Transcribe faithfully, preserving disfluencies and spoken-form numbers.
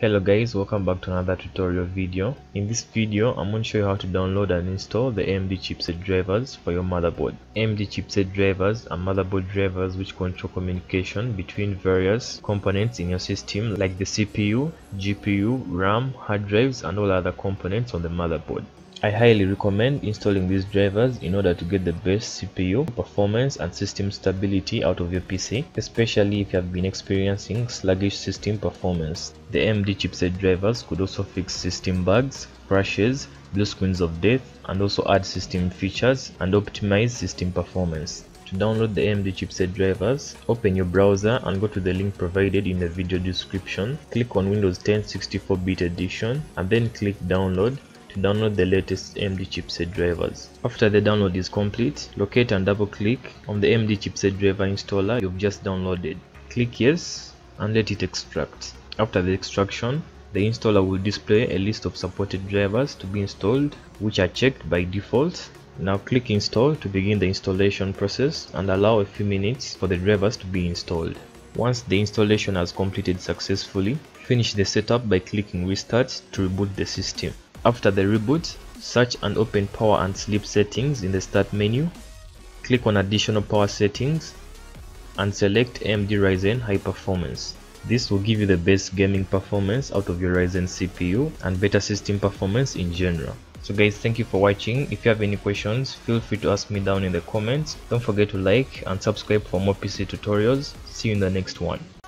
Hello guys, welcome back to another tutorial video. In this video I'm going to show you how to download and install the A M D chipset drivers for your motherboard. A M D chipset drivers are motherboard drivers which control communication between various components in your system like the C P U, G P U, RAM, hard drives and all other components on the motherboard. I highly recommend installing these drivers in order to get the best C P U performance and system stability out of your P C, especially if you have been experiencing sluggish system performance. The A M D chipset drivers could also fix system bugs, crashes, blue screens of death, and also add system features and optimize system performance. To download the A M D chipset drivers, open your browser and go to the link provided in the video description. Click on Windows ten sixty-four bit edition and then click download to download the latest A M D chipset drivers. After the download is complete, locate and double click on the A M D chipset driver installer you've just downloaded. Click yes and let it extract. After the extraction, the installer will display a list of supported drivers to be installed, which are checked by default. Now click install to begin the installation process and allow a few minutes for the drivers to be installed. Once the installation has completed successfully, finish the setup by clicking restart to reboot the system. After the reboot, search and open power and sleep settings in the start menu. Click on additional power settings and select A M D Ryzen high performance. This will give you the best gaming performance out of your Ryzen C P U and better system performance in general. So guys, thank you for watching. If you have any questions, feel free to ask me down in the comments. Don't forget to like and subscribe for more P C tutorials. See you in the next one.